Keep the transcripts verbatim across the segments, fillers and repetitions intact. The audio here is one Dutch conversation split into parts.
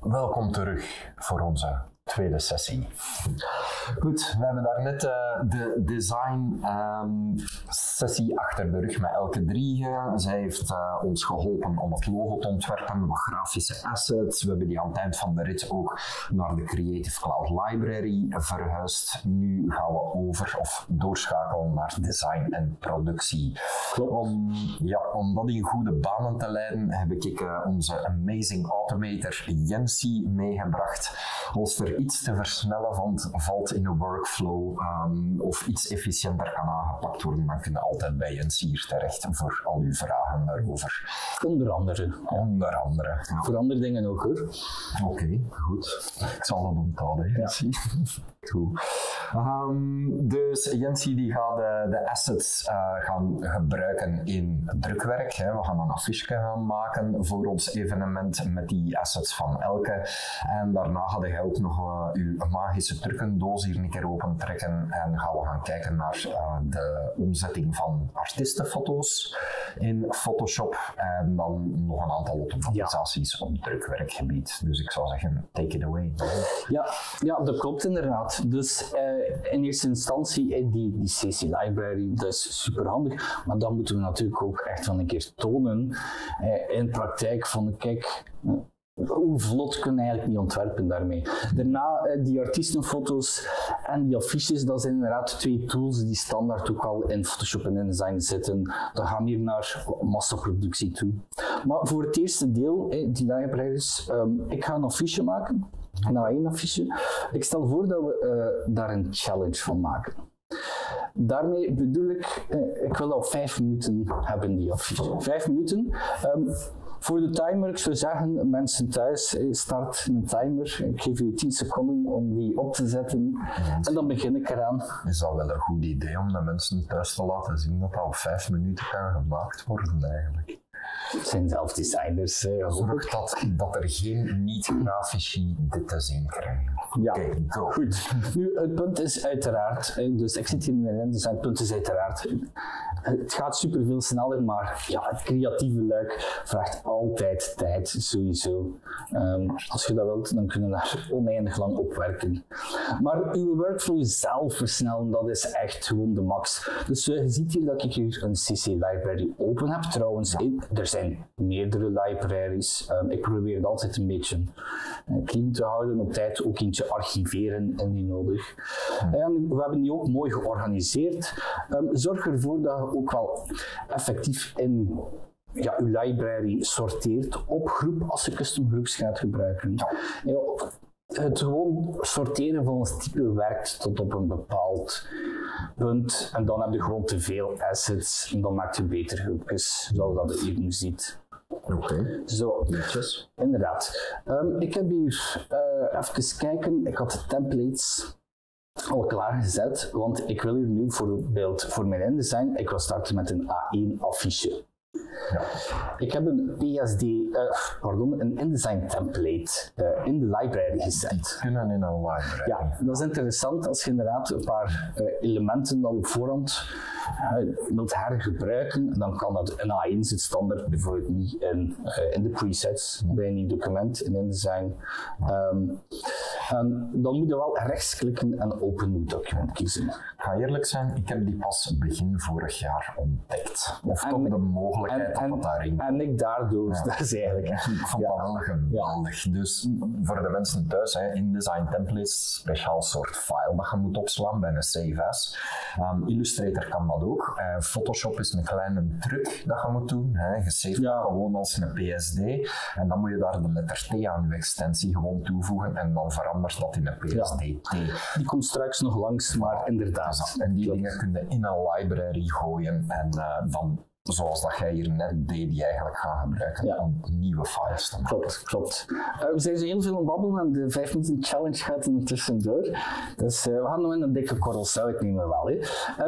Welkom terug voor onze tweede sessie. Goed, we hebben daarnet uh, de design um, sessie achter de rug met Elke Driegen. Zij heeft uh, ons geholpen om het logo te ontwerpen, wat grafische assets. We hebben die aan het eind van de rit ook naar de Creative Cloud Library verhuisd. Nu gaan we over of doorschakelen naar design en productie. Om, ja, om dat in goede banen te leiden heb ik uh, onze amazing automator Jensi meegebracht. Als er iets te versnellen van valt in de workflow um, of iets efficiënter kan aangepakt worden, dan kun je altijd bij Jensi hier terecht voor al uw vragen daarover. Onder andere. Onder andere. Ja. Voor andere dingen ook hoor. Oké, okay, goed. Ik zal dat onthouden, Jensi. Ja. Goed. Um, dus Jensi die gaat de, de assets uh, gaan gebruiken in drukwerk. Hè. We gaan een affiche gaan maken voor ons evenement met die assets van Elke. En daarna ga je ook nog uh, uw magische trucendoos hier een keer open trekken en gaan we gaan kijken naar uh, de omzetting van artistenfoto's in Photoshop en dan nog een aantal optimalisaties ja. op drukwerkgebied. Dus ik zou zeggen, take it away. Ja, ja dat klopt inderdaad. Dus uh, in eerste instantie die, die C S V library, dat is super handig, maar dan moeten we natuurlijk ook echt van een keer tonen uh, in praktijk van kijk, uh, hoe vlot kun je eigenlijk niet ontwerpen daarmee. Daarna, die artiestenfoto's en die affiches, dat zijn inderdaad twee tools die standaard ook al in Photoshop en InDesign zitten. Dat gaan meer naar massaproductie toe. Maar voor het eerste deel, die libraries, ik ga een affiche maken. Nou, één affiche. Ik stel voor dat we daar een challenge van maken. Daarmee bedoel ik, ik wil al vijf minuten hebben die affiche. Vijf minuten. Voor de timer, ik zou zeggen, mensen thuis, start een timer. Ik geef u tien seconden om die op te zetten en dan begin ik eraan. Is dat wel een goed idee om de mensen thuis te laten zien dat dat op vijf minuten kan gemaakt worden eigenlijk? Het zijn zelf designers. Eh, Zorg dat, dat er geen niet-grafici dit te zien krijgen. Ja, okay, go. Goed. Nu, het punt is uiteraard, dus ik zit hier nu in, dus het punt is uiteraard, het gaat superveel sneller, maar ja, het creatieve luik vraagt altijd tijd, sowieso. Um, als je dat wilt, dan kunnen we daar oneindig lang op werken. Maar uw workflow zelf versnellen, dat is echt gewoon de max. Dus uh, je ziet hier dat ik hier een C C library open heb, trouwens. Ja. Er zijn meerdere libraries. Um, ik probeer het altijd een beetje clean te houden. Op tijd ook eentje archiveren indien nodig. Hmm. En we hebben die ook mooi georganiseerd. Um, zorg ervoor dat je ook wel effectief in ja, uw library sorteert op groep als je custom groups gaat gebruiken. Ja. Ja, het gewoon sorteren van ons type werkt tot op een bepaald punt en dan heb je gewoon te veel assets en dan maakt je beter groepjes, zoals dat je hier nu ziet. Oké, okay. Zo, netjes. Inderdaad. Um, ik heb hier, uh, even kijken, ik had de templates al klaargezet, want ik wil hier nu bijvoorbeeld voor mijn InDesign, ik wil starten met een A één affiche. Ja. Ik heb een P S D, uh, pardon, een InDesign template uh, in de library gezet. In en in een library. Ja, dat is interessant als je inderdaad een paar uh, elementen al op voorhand uh, wilt hergebruiken, dan kan dat in A één zit standaard bijvoorbeeld niet in, uh, in de presets bij een nieuw document in InDesign. Um, en dan moet je wel rechtsklikken en open new document kiezen. Ik ga eerlijk zijn, ik heb die pas begin vorig jaar ontdekt. Of toch de mogelijkheid. En, en, en ik daardoor, ja. dat is eigenlijk... Ik vond dat wel geweldig. Dus voor de mensen thuis, hè, InDesign templates, speciaal soort file dat je moet opslaan bij een save as. Um, Illustrator kan dat ook. Uh, Photoshop is een kleine truc dat je moet doen. Hè. Je saved ja. gewoon als een P S D en dan moet je daar de letter T aan je extensie gewoon toevoegen en dan verandert dat in een P S D T. Ja. Die komt straks nog langs, maar inderdaad. En die dingen kun je in een library gooien en uh, dan... Zoals dat jij hier net deed, die eigenlijk gaan gebruiken ja. om nieuwe files te maken. Klopt, klopt. Uh, we zijn zo heel veel aan babbelen en de vijf minuten challenge gaat er tussendoor. Dus uh, we gaan nog een dikke korrel zout nemen wel. Hè.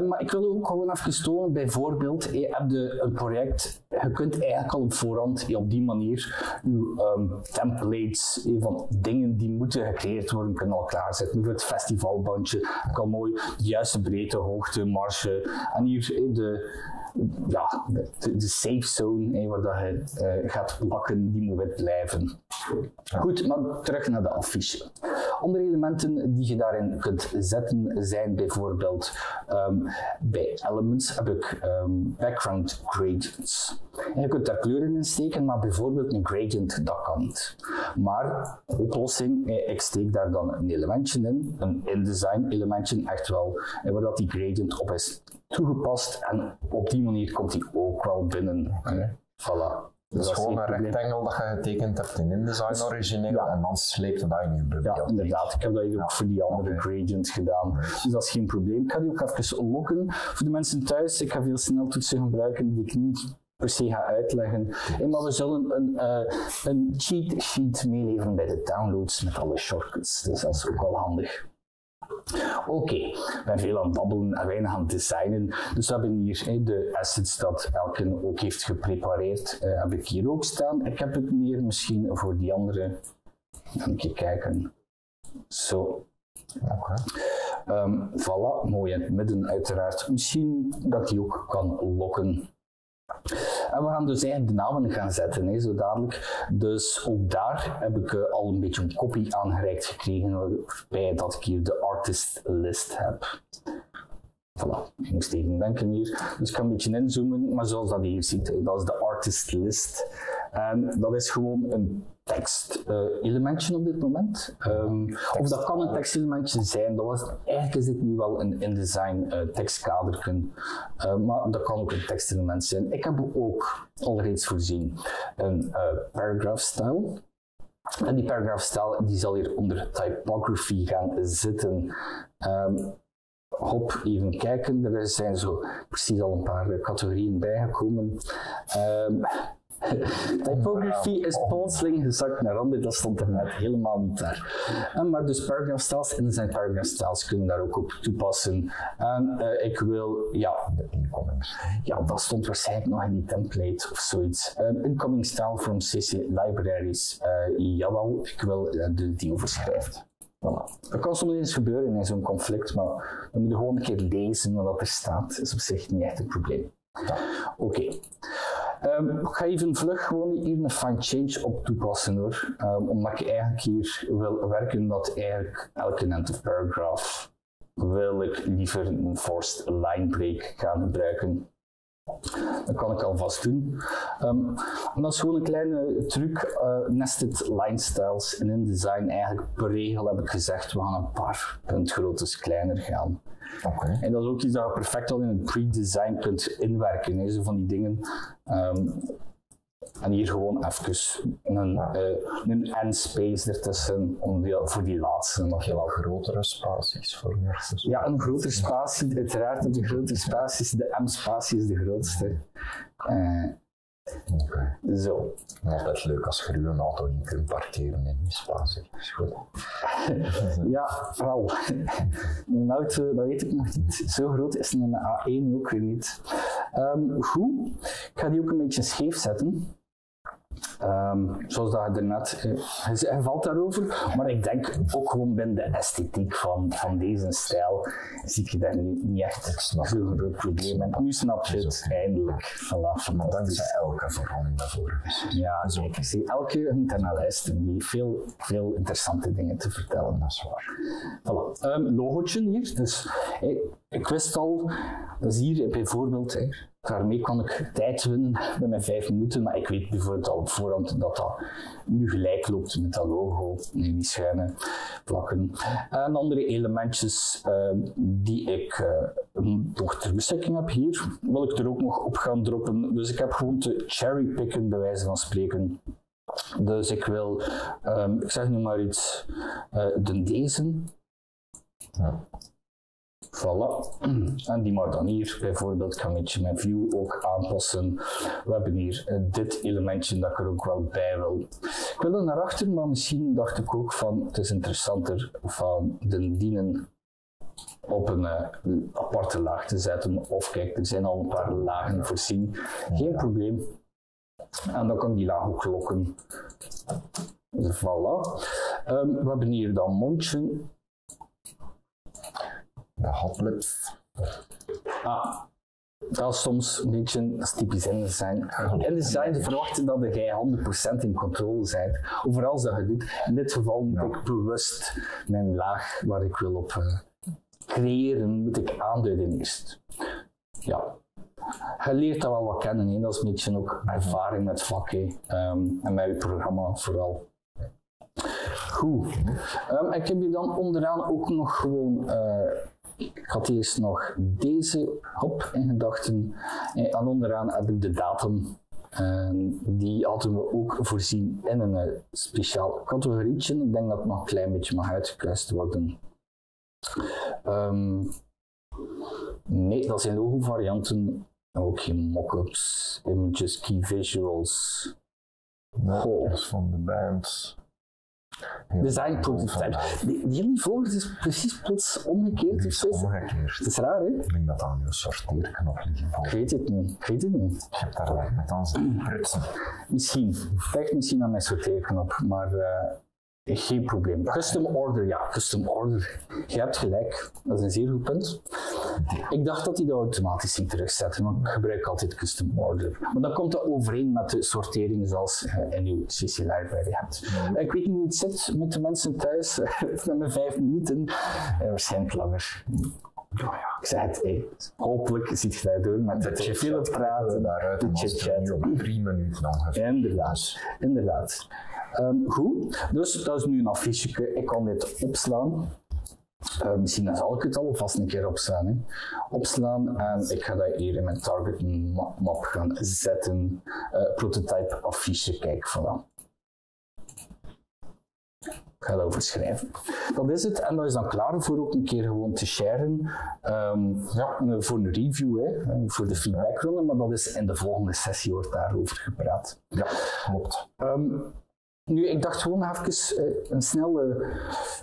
Uh, maar ik wil ook gewoon even tonen, bijvoorbeeld, je hebt de, een project, je kunt eigenlijk al op voorhand je op die manier uw um, templates je, van dingen die moeten gecreëerd worden, kunnen al klaarzetten. Voor het festivalbandje, kan mooi de juiste breedte, hoogte, marge en hier de ja, de, de safe zone eh, waar dat je eh, gaat plakken, die moet wegblijven. Goed, maar terug naar de affiche. Andere elementen die je daarin kunt zetten zijn bijvoorbeeld um, bij elements heb ik um, background gradients. En je kunt daar kleuren in steken, maar bijvoorbeeld een gradient dat kan niet. Maar oplossing, eh, ik steek daar dan een elementje in, een InDesign elementje echt wel, en waar dat die gradient op is toegepast en op die manier komt die ook wel binnen. Okay. Voilà. Dus dat is gewoon een rectangle dat je getekend hebt in InDesign origineel, ja. En dan sleept dat in je beeld. Ja, inderdaad. Ik heb dat hier ook voor die andere okay. gradient gedaan. Okay. Dus dat is geen probleem. Ik ga die ook even lokken voor de mensen thuis. Ik ga veel sneltoetsen gebruiken die ik niet per se ga uitleggen. Okay. Maar we zullen een, uh, een cheat sheet meeleveren bij de downloads met alle shortcuts. Dus dat is ook wel handig. Oké, okay. Ik ben veel aan het babbelen en weinig aan het designen. Dus we hebben hier eh, de assets dat Elke ook heeft geprepareerd, eh, heb ik hier ook staan. Ik heb het meer misschien voor die andere. Even een keer kijken. Zo. Okay. Um, voilà, mooi in het midden uiteraard. Misschien dat ik die ook kan lokken. En we gaan dus eigenlijk de namen gaan zetten, hè, zo dadelijk. Dus ook daar heb ik uh, al een beetje een copy aangereikt gekregen, waarbij dat ik hier de artist list heb. Voilà, ik moest even denken hier. Dus ik kan een beetje inzoomen, maar zoals dat je hier ziet, dat is de artist list. En dat is gewoon een tekstelementje uh, op dit moment. Um, tekst. Of dat kan een tekstelementje zijn. Dat was, eigenlijk is dit nu wel een InDesign uh, tekstkader. Uh, maar dat kan ook een tekstelement zijn. Ik heb ook al reeds voorzien een uh, paragraph style. En die paragraph style die zal hier onder typography gaan zitten. Um, Hop, even kijken. Er zijn zo precies al een paar categorieën bijgekomen. Um, Typografie is plotseling gezakt naar ander, dat stond er net helemaal niet daar. En maar dus paragraph styles en zijn paragraph styles kunnen daar ook op toepassen. En uh, ik wil, ja, de incoming. Ja, dat stond waarschijnlijk nog in die template of zoiets. Um, incoming style from C C libraries. Uh, jawel, ik wil uh, de, die overschrijft. Voilà. Dat kan soms eens gebeuren in zo'n conflict, maar dan moet je gewoon een keer lezen wat er staat. Is op zich niet echt een probleem. Ja. Oké. Okay. Um, ik ga even vlug gewoon hier een fine change op toepassen hoor. Um, omdat ik eigenlijk hier wil werken dat eigenlijk elke end of paragraph wil ik liever een forced line break gaan gebruiken. Dat kan ik alvast doen. Um, dat is gewoon een kleine truc. Uh, nested line styles in InDesign. Eigenlijk per regel heb ik gezegd, we gaan een paar puntgroottes kleiner gaan. Okay. En dat is ook iets dat je perfect al in het pre-design kunt inwerken. He, zo van die dingen. Um, en hier gewoon even een, ja. uh, een end-space ertussen om die, voor die laatste. Nog heel wat grotere spaties voor meer. Ja, een grotere spatie, uiteraard. De grotere spaties, de M-spatie is de grootste. Uh, Oké. Okay. Zo. Altijd leuk als je een auto in kunt parkeren in die spatie. Is goed. Ja, wel. Een auto, dat weet ik nog niet. Zo groot is een A één ook weer niet. Um, goed. Ik ga die ook een beetje scheef zetten. Um, zoals dat je er net, hij eh, valt daarover, maar ik denk ook gewoon binnen de esthetiek van, van deze stijl zie je daar niet, niet echt veel groot probleem in. Nu snap je het eindelijk. Voilà, dankzij Elke vooral in daarvoor. Ja, zo. Ik zie Elke een journalist die veel, veel interessante dingen te vertellen, dat is waar. Voilà. Um, logootje hier, dus hey, ik wist al, dat is hier bijvoorbeeld. Hey, daarmee kan ik tijd winnen bij mijn vijf minuten, maar ik weet bijvoorbeeld al op voorhand dat dat nu gelijk loopt met dat logo, nee, die schuine plakken. En andere elementjes uh, die ik uh, nog ter beschikking heb hier, wil ik er ook nog op gaan droppen. Dus ik heb gewoon te cherrypicken, bij wijze van spreken. Dus ik wil, um, ik zeg nu maar iets, uh, de deze. Ja. Voilà. En die mag dan hier bijvoorbeeld, ik ga een beetje mijn view ook aanpassen. We hebben hier uh, dit elementje dat ik er ook wel bij wil. Ik wil er naar achter, maar misschien dacht ik ook van het is interessanter van de dienen op een uh, aparte laag te zetten. Of kijk, er zijn al een paar lagen voorzien. Geen ja. probleem. En dan kan ik die laag ook lokken. Voilà. Um, we hebben hier dan mondje. De hotlips. Ah, Dat is soms een beetje als typisch InDesign. InDesign verwacht dat jij honderd procent in controle bent over alles dat je doet. In dit geval moet ja. ik bewust mijn laag waar ik wil op uh, creëren, moet ik aanduiden eerst. Ja. Je leert dat wel wat kennen, he. Dat is een beetje ook ervaring met vakken um, en met je programma vooral. Goed. Um, ik heb hier dan onderaan ook nog gewoon... Uh, Ik had eerst nog deze hop in gedachten en onderaan heb ik de datum. En die hadden we ook voorzien in een speciaal categorietje. Ik denk dat het nog een klein beetje mag uitgekruist worden. Um, nee, dat zijn logo varianten. Ook geen mock-ups, images, key visuals. Goh. Dat is van de band. Design prototype. Jullie volgen is precies plots omgekeerd. Is omgekeerd. Dat is raar, hè? Ik denk dat aan je sorteerknop liggen. Ik weet het niet. Ik weet het niet. Je hebt daar werk met ons in prutsen. Misschien. Kijk misschien aan mijn sorteerknop, maar uh, geen probleem. Custom order, ja, custom order. Je hebt gelijk. Dat is een zeer goed punt. Ik dacht dat hij dat automatisch ging terugzetten, want ik gebruik altijd custom order. Maar dan komt dat overeen met de sortering zoals je in uw C C library hebt. Ja. Ik weet niet hoe het zit met de mensen thuis, met mijn vijf minuten, eh, waarschijnlijk langer. Oh ja, ik zei het, hey, hopelijk ziet je dat doen, maar dat je veel praten, daaruit de chit-chat. Op drie minuten lang. Inderdaad, inderdaad. Um, goed, dus dat is nu een affiche, ik kan dit opslaan. Uh, misschien zal ik het al vast een keer opslaan. Hè. Opslaan en ik ga dat hier in mijn target map gaan zetten. Uh, prototype affiche, kijk, voilà. Ik ga dat overschrijven. Dat is het en dat is dan klaar voor ook een keer gewoon te sharen. Um, ja, voor een review, hè, voor de feedbackronde, maar dat is in de volgende sessie wordt daarover gepraat. Ja, klopt. Um, Nu, ik dacht gewoon even uh, een snelle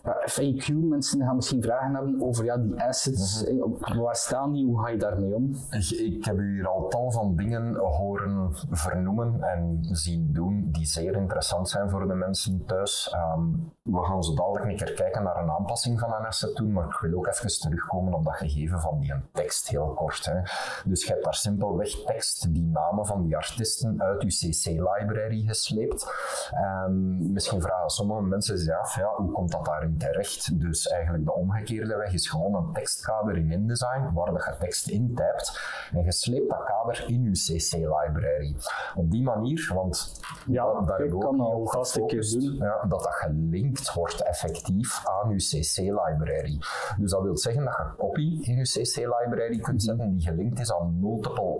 uh, F A Q. Mensen gaan misschien vragen hebben over ja, die assets. Mm-hmm. eh, waar staan die? Hoe ga je daarmee om? Ik, ik heb u hier al tal van dingen horen vernoemen en zien doen die zeer interessant zijn voor de mensen thuis. Um, we gaan zo dadelijk een keer kijken naar een aanpassing van een asset doen, maar ik wil ook even terugkomen op dat gegeven van die tekst heel kort. Hè. Dus je hebt daar simpelweg tekst, die namen van die artiesten uit uw C C-library gesleept. Um, Misschien vragen sommige mensen zich af, ja, hoe komt dat daarin terecht? Dus eigenlijk de omgekeerde weg is gewoon een tekstkader in InDesign, waar je tekst intypt en je sleept dat kader in je C C-library. Op die manier, want ja, dat, dat ik kan al vast een keer doen, ja, dat dat gelinkt wordt effectief aan je C C-library. Dus dat wil zeggen dat je copy in je C C-library kunt zetten die gelinkt is aan multiple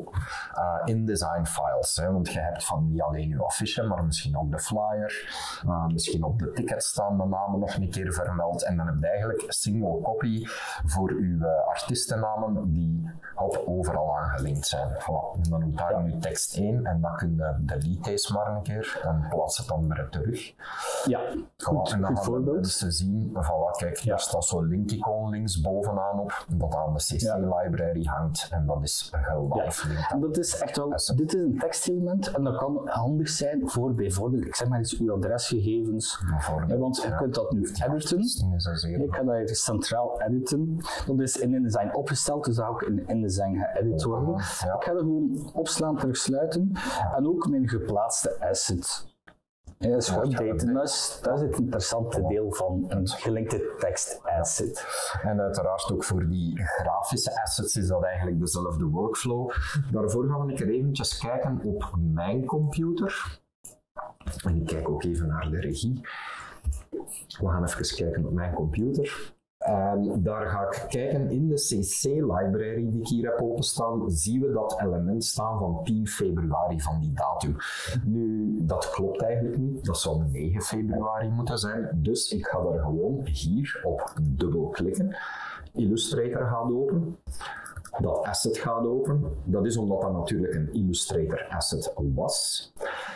uh, InDesign-files. Want je hebt van niet alleen je affiche, maar misschien ook de flyer. Uh, misschien op de ticket staan de namen nog een keer vermeld en dan heb je eigenlijk single copy voor uw uh, artiestennamen die hop, overal aangelinkt zijn. Voilà. En dan moet daar ja. nu tekst één en dan kun je delete maar een keer en plaats het dan weer terug. Ja, goed, en dan gaan mensen zien, voilà, kijk, ja. daar staat zo'n link-icoon links bovenaan op dat aan de C C-library ja. hangt en dat is geweldig. Ja. Dat is echt wel, asset. Dit is een tekstelement en dat kan handig zijn voor bijvoorbeeld, ik zeg maar iets, uw adresgegevens, ja, want je ja. kunt dat nu editen. Je kan dat hier centraal editen. Dat is in InDesign opgesteld, dus dat ook in InDesign geëdit worden. Ja. Ik ga er gewoon opslaan, terugsluiten ja. en ook mijn geplaatste asset. Ja, dus ja, updaten, dat is, dat is het interessante deel van een gelinkte tekst-asset. En uiteraard ook voor die grafische assets is dat eigenlijk dezelfde workflow. Daarvoor gaan we een keer eventjes kijken op mijn computer. En ik kijk ook even naar de regie. We gaan even kijken op mijn computer. En daar ga ik kijken in de C C-library die ik hier heb openstaan, zien we dat element staan van tien februari van die datum. Nu, dat klopt eigenlijk niet. Dat zou negen februari moeten zijn. Dus ik ga daar gewoon hier op dubbel klikken. Illustrator gaat open. Dat asset gaat open. Dat is omdat dat natuurlijk een Illustrator asset was.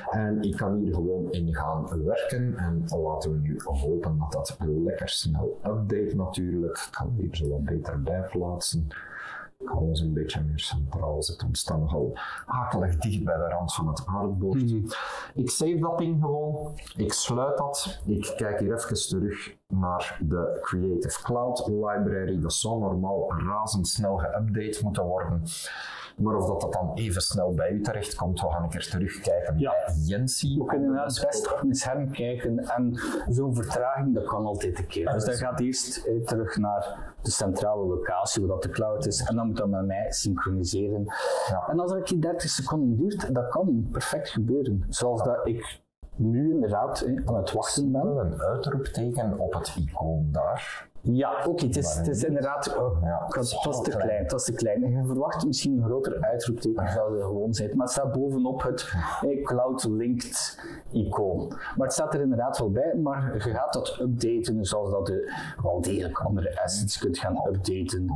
En ik kan hier gewoon in gaan werken. En laten we nu hopen dat dat lekker snel update natuurlijk. Ik kan hier zo wat beter bij plaatsen. Ik ga ons een beetje meer centraal zetten. We staan nogal akelig dicht bij de rand van het aardbord. Mm-hmm. Ik save dat in gewoon. Ik sluit dat. Ik kijk hier even terug naar de Creative Cloud Library. Dat zou normaal razendsnel geüpdate moeten worden. Maar of dat, dat dan even snel bij u terecht komt, we gaan een keer terugkijken ja. bij Jensi. We kunnen het best met hem kijken en zo'n vertraging dat kan altijd een keer. Dus dat gaat eerst terug naar de centrale locatie, waar de cloud is, en dan moet dat met mij synchroniseren. Ja. En als dat in dertig seconden duurt, dat kan perfect gebeuren. Zoals ja. dat ik nu inderdaad he, aan het wachten ben. Is dat een uitroepteken op het icoon daar? Ja, oké, okay, het, is, het is inderdaad, oh, ja, het, was, het was te klein, het was te klein. En je verwacht misschien een groter uitroepteken zoals je gewoon bent, maar het staat bovenop het eh, cloud-linked icoon. Maar het staat er inderdaad wel bij, maar je gaat dat updaten zoals dat je wel degelijk andere assets kunt gaan updaten.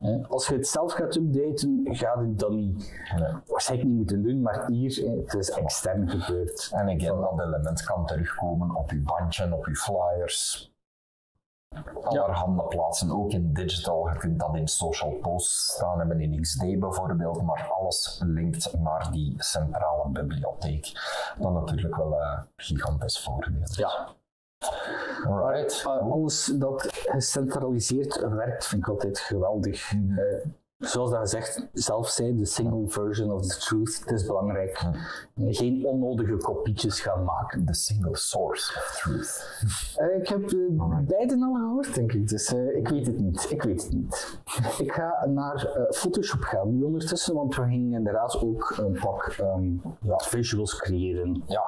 Eh, als je het zelf gaat updaten, gaat het dan niet, nee. waarschijnlijk niet moeten doen, maar hier, eh, het is extern gebeurd. En again, dat element kan terugkomen op je bandje, op je flyers. Allerhande ja. plaatsen, ook in digital. Je kunt dat in social posts staan hebben, in X D bijvoorbeeld, maar alles linkt naar die centrale bibliotheek. Dat natuurlijk wel een uh, gigantisch voordeel. Ja. Alright. Maar, uh, alles dat gecentraliseerd werkt, vind ik altijd geweldig. Mm. Uh, Zoals dat gezegd zelf zei, de single version of the truth, het is belangrijk. Hmm. Geen onnodige kopietjes gaan maken. De single source of truth. Uh, ik heb uh, beiden al gehoord, denk ik. Dus uh, ik weet het niet. Ik weet het niet. Ik ga naar uh, Photoshop gaan nu ondertussen, want we gingen inderdaad ook een pak um, ja, visuals creëren. Ja.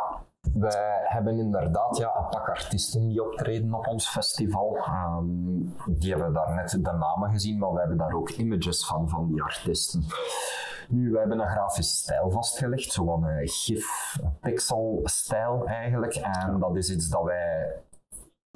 We hebben inderdaad ja, een pak artiesten die optreden op ons festival. Um, die hebben daar net de namen gezien, maar we hebben daar ook images van, van die artiesten. Nu, we hebben een grafisch stijl vastgelegd, zo'n uh, GIF-pixel-stijl eigenlijk. En dat is iets dat wij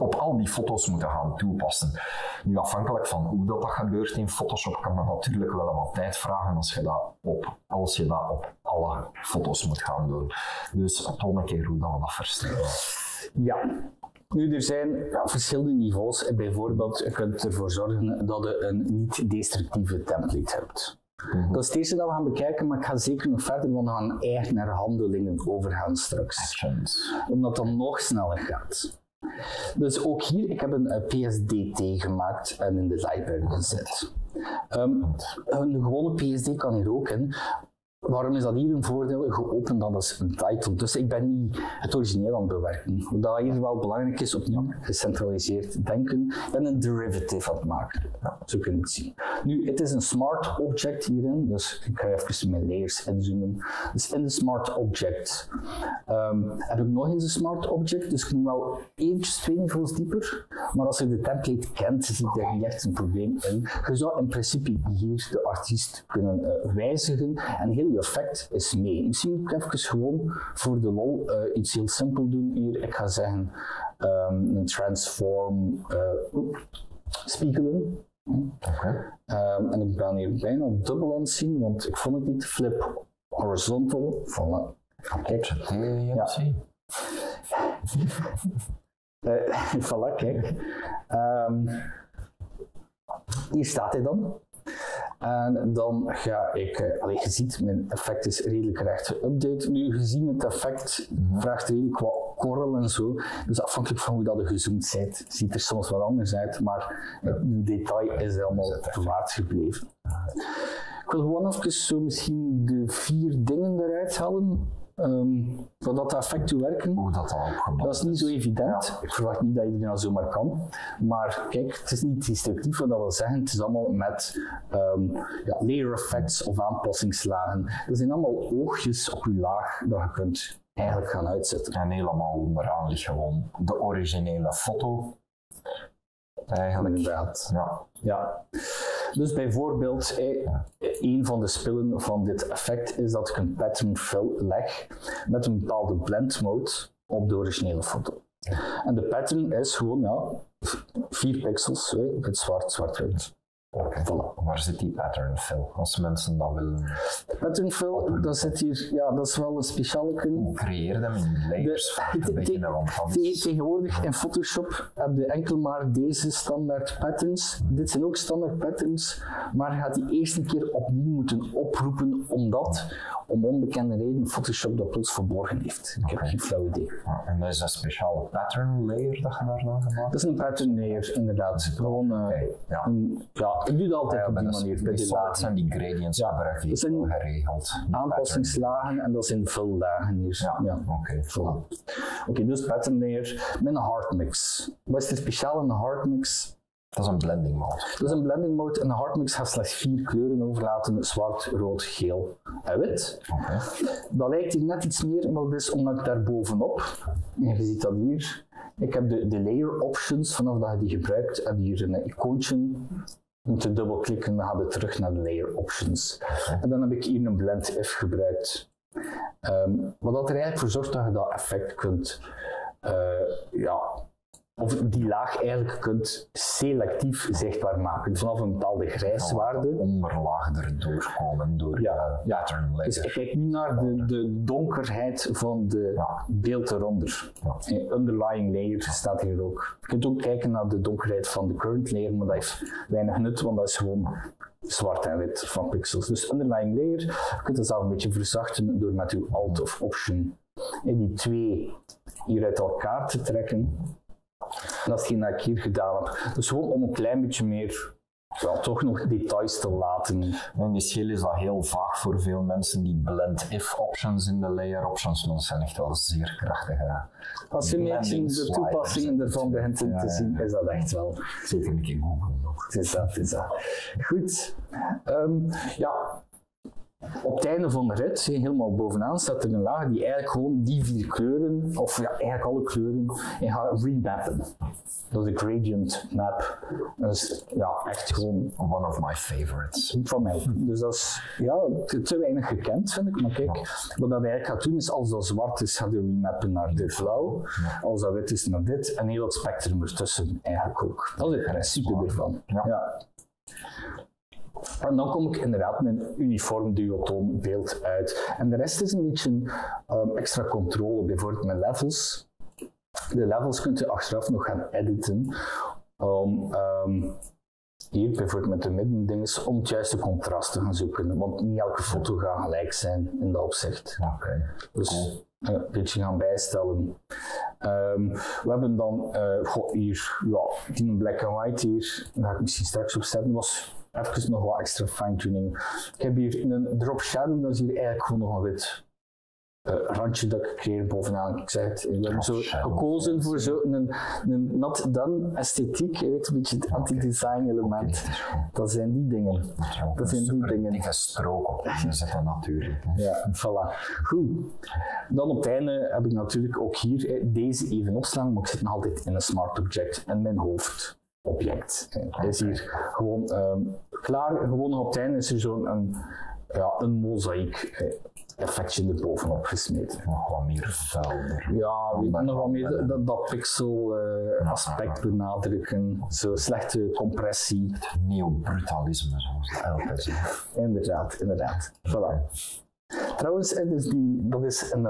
op al die foto's moeten gaan toepassen. Nu, afhankelijk van hoe dat, dat gebeurt in Photoshop, kan dat natuurlijk wel wat tijd vragen als je dat op, als je dat op alle foto's moet gaan doen. Dus toon een keer hoe dat we dat verstellen. Ja. Nu, er zijn ja, verschillende niveaus. Bijvoorbeeld, je kunt ervoor zorgen dat je een niet-destructieve template hebt. Mm-hmm. Dat is het eerste dat we gaan bekijken, maar ik ga zeker nog verder, want we gaan echt naar handelingen overgaan straks. Actions. Omdat dat nog sneller gaat. Dus ook hier, ik heb een P S D T gemaakt en in de library gezet. Um, een gewone P S D kan hier ook in. Waarom is dat hier een voordeel? Geopend dan als een title. Dus ik ben niet het origineel aan het bewerken. Omdat hier wel belangrijk is, opnieuw gecentraliseerd denken. Ik ben een derivative aan het maken. Nou, zo kun je het zien. Nu, het is een smart object hierin. Dus ik ga even mijn layers inzoomen. Dus in de smart object um, heb ik nog eens een smart object. Dus ik moet wel eventjes twee niveaus dieper. Maar als je de template kent, zit er niet echt een probleem in. Je zou in principe hier de artiest kunnen uh, wijzigen. En heel je effect is mee. Misschien moet ik even gewoon voor de lol uh, iets heel simpel doen hier. Ik ga zeggen um, een transform uh, spiegelen. Okay. Um, en ik ben hier bijna dubbel aan het zien, want ik vond het niet. Flip horizontal. Voilà. Kijk. Ja. uh, voilà, kijk. Um, hier staat hij dan. En dan ga ik, allee, je ziet, mijn effect is redelijk recht geüpdate. Nu, gezien het effect mm-hmm. vraagt redelijk wat korrel en zo. Dus afhankelijk van hoe dat je gezoomd bent, ziet er soms wat anders uit. Maar ja. het detail is helemaal bewaard gebleven. Ja. Ik wil gewoon even zo misschien de vier dingen eruit halen. Um, wat dat effect toe werken, oh, dat, dat is niet zo evident. Ja. Ik verwacht niet dat iedereen dat zomaar kan. Maar kijk, het is niet destructief, wat dat wil zeggen. Het is allemaal met um, ja, layer effects of aanpassingslagen. Dat zijn allemaal oogjes op je laag dat je kunt eigenlijk gaan uitzetten. En helemaal onderaan ligt gewoon de originele foto. Eigenlijk. Inderdaad. Ja. Ja. Dus bijvoorbeeld, eh, een van de spullen van dit effect is dat ik een pattern fill leg met een bepaalde blend mode op de originele foto. En de pattern is gewoon, ja, vier pixels, eh, wit, zwart, zwart-wit. Okay. Voilà. Waar zit die pattern fill, als mensen dat willen? Pattern fill, dat zit hier, ja, dat is wel een speciale kunde. Hoe creëer hem in layers? Tegenwoordig in Photoshop heb je enkel maar deze standaard patterns. Dit zijn ook standaard patterns, maar je gaat die eerst een keer opnieuw moeten oproepen, omdat om onbekende reden Photoshop dat plots verborgen heeft. Ik heb geen flauw idee. En dat is een speciale pattern layer dat je daarna gemaakt hebt? Dat is een pattern layer, inderdaad. Gewoon, ja. Ja, ik doe dat altijd ja, op die manier. Dus, bij die soorten en die gradients ja. gebruik je dat zijn geregeld. Aanpassingslagen en dat zijn vuldagen hier. Ja, ja. oké. Okay. Voilà. Oké, dus pattern layer met een hard mix. Wat is er speciaal in een hard mix? Dat is een blending mode. Dat is een blending mode en de hardmix gaat slechts vier kleuren overlaten: zwart, rood, geel en wit. Okay. Dat lijkt hier net iets meer, maar dat is omdat ik daar bovenop, en je ziet dat hier, ik heb de, de layer options, vanaf dat je die gebruikt, heb je hier een icoontje. Om te dubbelklikken, dan gaat het terug naar de layer options. Okay. En dan heb ik hier een blend if gebruikt. Um, wat dat er eigenlijk voor zorgt dat je dat effect kunt. Uh, ja, Of die laag eigenlijk kunt selectief zichtbaar maken. Vanaf een bepaalde grijswaarde. Onderlaag erdoor komen door ja, de pattern layer. Dus ik kijk nu naar de, de donkerheid van de ja. beeld eronder. Ja. Underlying layer staat hier ook. Je kunt ook kijken naar de donkerheid van de current layer, maar dat heeft weinig nut, want dat is gewoon zwart en wit van pixels. Dus underlying layer, je kunt dat zelf een beetje verzachten door met uw Alt of Option en die twee hier uit elkaar te trekken. En dat is hetgeen dat ik hier gedaan heb. Dus gewoon om een klein beetje meer, wel, toch nog details te laten. En misschien is dat heel vaag voor veel mensen, die blend-if options in de layer options, want zijn echt wel zeer krachtige. Als je een beetje de toepassingen ervan begint te ja, zien, ja. is dat echt wel. Zeker een keer Google nog. Het is dat, het is dat. Goed. Um, ja. Op het einde van de rit, helemaal bovenaan, staat er een laag die eigenlijk gewoon die vier kleuren, of ja, eigenlijk alle kleuren, en gaat remappen. Dat is de gradient map. Dat is ja, echt gewoon one of my favorites. Van mij. Dus dat is ja, te weinig gekend, vind ik. Maar kijk, wat dat eigenlijk gaat doen is, als dat zwart is, gaat je remappen naar dit blauw. Als dat wit is, naar dit. En heel het spectrum ertussen eigenlijk ook. Dat is het principe ervan. Ja. Ja. En dan kom ik inderdaad met een uniform duotoon beeld uit. En de rest is een beetje um, extra controle, bijvoorbeeld met levels. De levels kunt je achteraf nog gaan editen. Om, um, hier bijvoorbeeld met de middendinges, om het juiste contrast te gaan zoeken. Want niet elke foto gaat gelijk zijn in dat opzicht. Oké. Okay. Dus cool. Een beetje gaan bijstellen. Um, we hebben dan uh, goh, hier, ja, die black and white hier, daar ga ik misschien straks op zetten. Was even nog wat extra fine-tuning. Ik heb hier in een drop shadow, dat is hier eigenlijk gewoon nog een wit uh, randje dat ik creëer bovenaan. Ik zeg het, we hebben zo gekozen voor zo'n een, een not-done esthetiek, je weet, een beetje het anti-design element. Dat zijn die dingen. Dat zijn die dingen. Dikke strook op te zetten natuurlijk. Ja, voilà. Goed. Dan op het einde heb ik natuurlijk ook hier deze even opslaan, maar ik zit nog altijd in een smart object en mijn hoofd. Object. Okay. Is hier gewoon um, klaar. Gewoon op het einde is er zo'n een, ja, een mozaïek effectje erbovenop gesmeten. Nog wat meer vuilder. Ja, weet nog wat meer dat, dat pixel uh, aspect benadrukken. Zo slechte compressie. Het neobrutalisme zoals Elke zegt. Inderdaad, inderdaad. Okay. Voilà. Trouwens, dus die, dat, is een,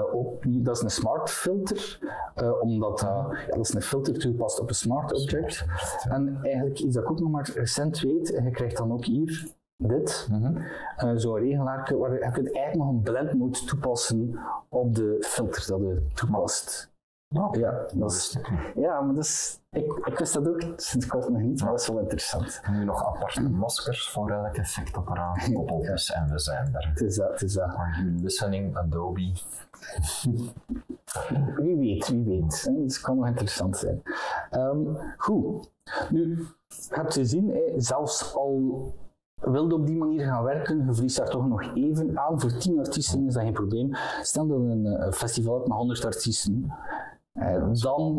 dat is een smart filter, uh, omdat uh, ja, dat is een filter toegepast op een smart object. En eigenlijk iets dat ik ook nog maar recent weet, je krijgt dan ook hier dit, mm-hmm. uh, zo'n regelaar, waar je, je kunt eigenlijk nog een blend mode toepassen op de filter dat je toepast. Oh, ja, dat is, ja, maar dat is, ik, ik wist dat ook sinds kort nog niet, maar dat is wel interessant. Nu nog aparte maskers voor elk effectapparaat gekoppeld is ja. en we zijn er. Het is dat, het is dat. Are you listening, Adobe? Wie weet, wie weet. Het kan nog interessant zijn. Um, goed, nu, je hebt gezien, zelfs al wilde op die manier gaan werken, je verliest daar toch nog even aan. Voor tien artiesten is dat geen probleem. Stel dat een festival hebt met honderd artiesten. En dan,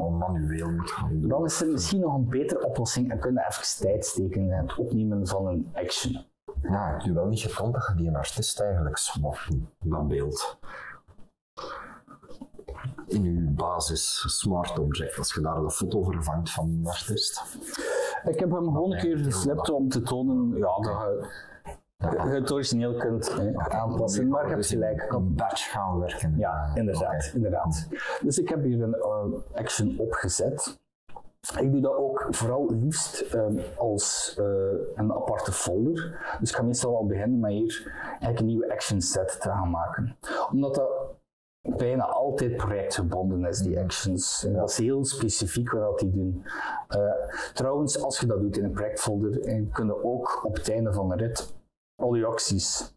dan is er misschien nog een betere oplossing en kunnen even tijd steken in het opnemen van een action. Ja, ik heb je wel niet gekend dat je die artiest eigenlijk swapt, dat beeld. In je basis smart object, als je daar de foto vervangt van een artiest. Ik heb hem gewoon een keer geslipt om te tonen ja, dat je ja. het origineel kunt he, aanpassen, maar je hebt gelijk. Een batch gaan werken. Ja, inderdaad, okay. inderdaad. Dus ik heb hier een uh, action opgezet. Ik doe dat ook vooral liefst um, als uh, een aparte folder. Dus ik ga meestal wel beginnen met hier eigenlijk een nieuwe action set te gaan maken. Omdat dat bijna altijd projectgebonden is, die actions. En dat is heel specifiek wat die doen. Uh, trouwens, als je dat doet in een projectfolder, kun je ook op het einde van de rit al je acties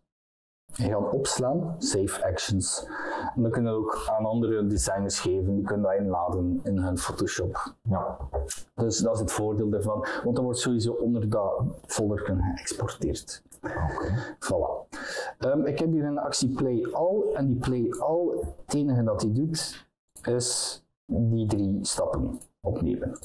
gaan opslaan, save actions. En dan kunnen we ook aan andere designers geven, die kunnen dat inladen in hun Photoshop. Ja. Dus dat is het voordeel daarvan, want dat wordt sowieso onder dat folder geëxporteerd. Okay. Voilà. Um, ik heb hier een actie play all, en die play all, het enige dat die doet, is die drie stappen opnemen.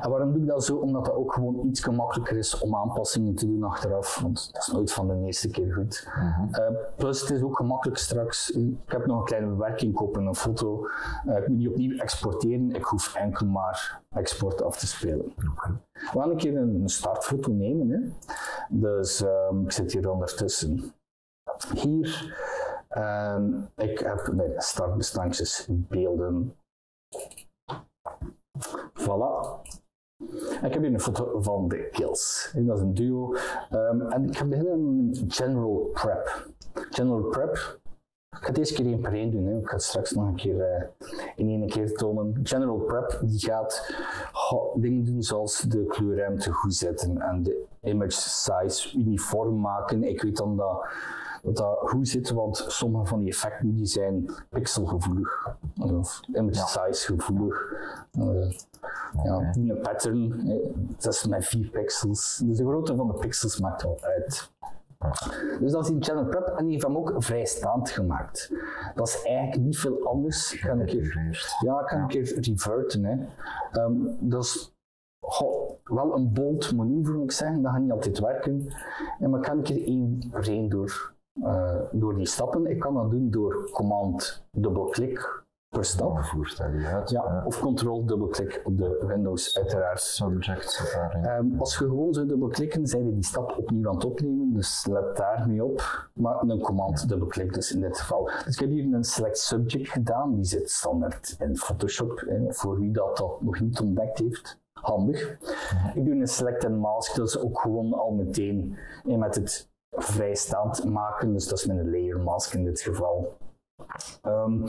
En waarom doe ik dat zo? Omdat dat ook gewoon iets gemakkelijker is om aanpassingen te doen achteraf, want dat is nooit van de eerste keer goed. Mm-hmm. uh, plus het is ook gemakkelijk straks, ik heb nog een kleine bewerking kopen, een foto, uh, ik moet die opnieuw exporteren, ik hoef enkel maar export af te spelen. Okay. We gaan een keer een startfoto nemen, hè. Dus um, ik zit hier ondertussen. Hier, um, ik heb mijn startbestandjes beelden. Voilà. Ik heb hier een foto van de kills. Dat is een duo. Um, en ik ga beginnen met general prep. General prep. Ik ga het deze keer één per één doen. Hè. Ik ga het straks nog een keer uh, in één keer tonen. General prep die gaat oh, dingen doen zoals de kleurruimte goed zetten en de image size uniform maken. Ik weet dan dat dat, dat goed zit, want sommige van die effecten die zijn pixelgevoelig of image ja. size gevoelig. Uh, okay. Ja, een pattern, dat is met vier pixels. Dus de grootte van de pixels maakt wel uit. Dus dat is die channel prep en die heeft hem ook vrijstaand gemaakt. Dat is eigenlijk niet veel anders. Ik kan een keer, ja, ik kan een keer reverten. Hè. Um, dat is goh, wel een bold manoeuvre moet ik zeggen, dat gaat niet altijd werken. En maar ik kan een keer één per één door, uh, door die stappen. Ik kan dat doen door command dubbelklik per stap. Ja, of control dubbelklik op de Windows uiteraard. Subject, daar, um, als je gewoon zou dubbelklikken, zijn die stap opnieuw aan het opnemen, dus let daar mee op. Maar een command ja. dubbelklik dus in dit geval. Dus ik heb hier een select subject gedaan, die zit standaard in Photoshop, eh, voor wie dat, dat nog niet ontdekt heeft. Handig. Ja. Ik doe een select en mask, dat is ook gewoon al meteen eh, met het vrijstaand maken, dus dat is met een layer mask in dit geval. Um,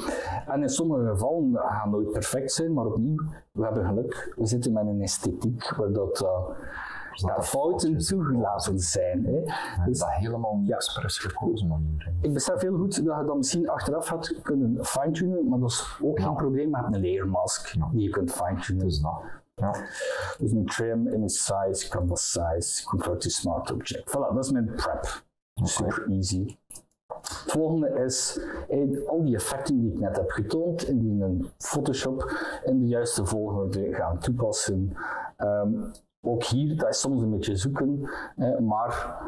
en in sommige gevallen gaan nooit perfect zijn, maar opnieuw, we hebben geluk. We zitten met een esthetiek waar dat, uh, dat ja, fouten toegelaten zijn. Hè. Ja, dus, dat helemaal ja, expres gekozen manier. Ik besef heel goed dat je dat misschien achteraf had kunnen fine-tunen, maar dat is ook ja. geen probleem. Je hebt een layer mask ja. die je kunt fine-tunen. Dus, nou, ja. dus een trim, image size, canvas size, convert to smart object. Voilà, dat is mijn prep. Okay. Super easy. Het volgende is al die effecten die ik net heb getoond, indien in Photoshop in de juiste volgorde gaan toepassen. Um, ook hier, dat is soms een beetje zoeken, eh, maar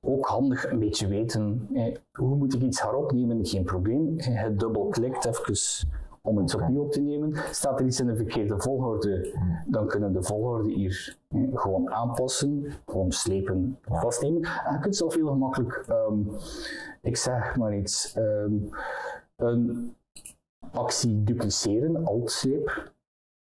ook handig een beetje weten. Eh, hoe moet ik iets gaan opnemen? Geen probleem. Je dubbelklikt even om het opnieuw op te nemen. Staat er iets in de verkeerde volgorde, dan kunnen de volgorde hier gewoon aanpassen, gewoon slepen, ja. vastnemen. En je kunt zelf heel gemakkelijk, um, ik zeg maar iets, um, een actie dupliceren, alt-sleep.